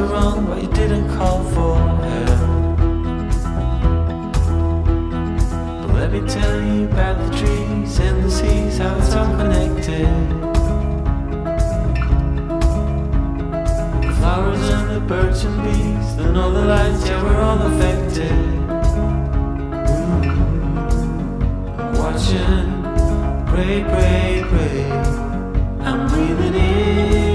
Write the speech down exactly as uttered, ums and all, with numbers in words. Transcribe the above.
was wrong, but you didn't call for help. But let me tell you about the trees and the seas, how it's all connected. The flowers and the birds and bees, the northern lights, yeah, we're all affected. Ooh. Watching, pray, pray, pray, I'm breathing in.